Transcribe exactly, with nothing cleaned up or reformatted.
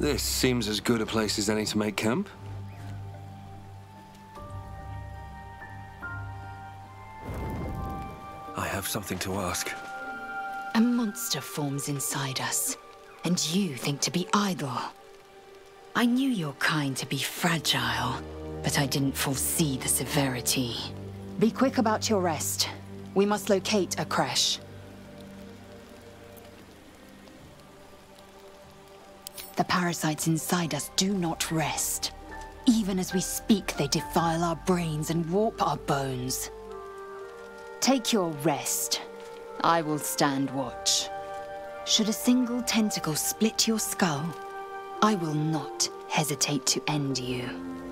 This seems as good a place as any to make camp. I have something to ask. A monster forms inside us, and you think to be idle. I knew your kind to be fragile, but I didn't foresee the severity. Be quick about your rest. We must locate a creche. The parasites inside us do not rest. Even as we speak, they defile our brains and warp our bones. Take your rest. I will stand watch. Should a single tentacle split your skull, I will not hesitate to end you.